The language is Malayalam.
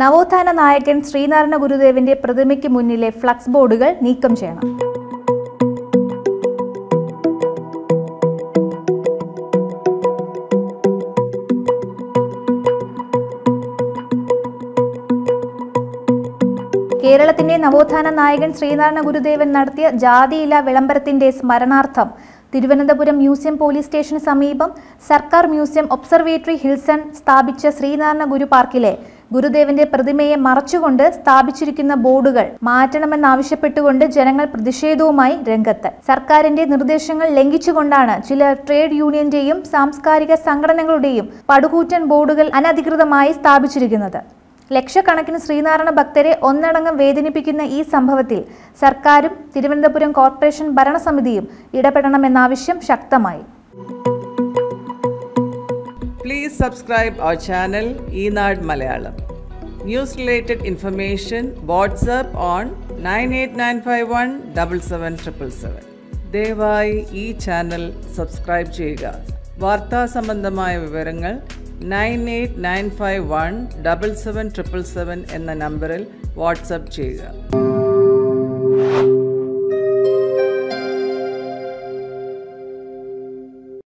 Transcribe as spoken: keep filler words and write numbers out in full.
നവോത്ഥാന നായകൻ ശ്രീനാരായണ ഗുരുദേവന്റെ പ്രതിമയ്ക്ക് മുന്നിലെ ഫ്ലക്സ് ബോർഡുകൾ നീക്കം ചെയ്യണം. കേരളത്തിന്റെ നവോത്ഥാന നായകൻ ശ്രീനാരായണ ഗുരുദേവൻ നടത്തിയ ജാതിയില്ല വിളംബരത്തിന്റെ സ്മരണാർത്ഥം തിരുവനന്തപുരം മ്യൂസിയം പോലീസ് സ്റ്റേഷന് സമീപം സർക്കാർ മ്യൂസിയം ഒബ്സർവേറ്ററി ഹിൽസൺ സ്ഥാപിച്ച ശ്രീനാരായണ ഗുരു പാർക്കിലെ ഗുരുദേവന്റെ പ്രതിമയെ മറച്ചുകൊണ്ട് സ്ഥാപിച്ചിരിക്കുന്ന ബോർഡുകൾ മാറ്റണമെന്നാവശ്യപ്പെട്ടുകൊണ്ട് ജനങ്ങൾ പ്രതിഷേധവുമായി രംഗത്ത്. സർക്കാരിന്റെ നിർദ്ദേശങ്ങൾ ലംഘിച്ചുകൊണ്ടാണ് ചില ട്രേഡ് യൂണിയന്റെയും സാംസ്കാരിക സംഘടനകളുടെയും പടുകൂറ്റൻ ബോർഡുകൾ അനധികൃതമായി സ്ഥാപിച്ചിരിക്കുന്നത്. ലക്ഷക്കണക്കിന് ശ്രീനാരായണ ഭക്തരെ ഒന്നടങ്കം വേദനിപ്പിക്കുന്ന ഈ സംഭവത്തിൽ സർക്കാരും തിരുവനന്തപുരം കോർപ്പറേഷൻ ഭരണസമിതിയും ഇടപെടണമെന്നാവശ്യം ശക്തമായി. Please subscribe our channel Eenadu Malayalam. News related information WhatsApp on nine eight nine five one seven seven seven seven. ദയവായി ഈ ചാനൽ സബ്സ്ക്രൈബ് ചെയ്യുക. വാർത്താ സംബന്ധമായ വിവരങ്ങൾ nine eight nine five one double seven triple seven എന്ന നമ്പറിൽ വാട്സപ്പ് ചെയ്യുക.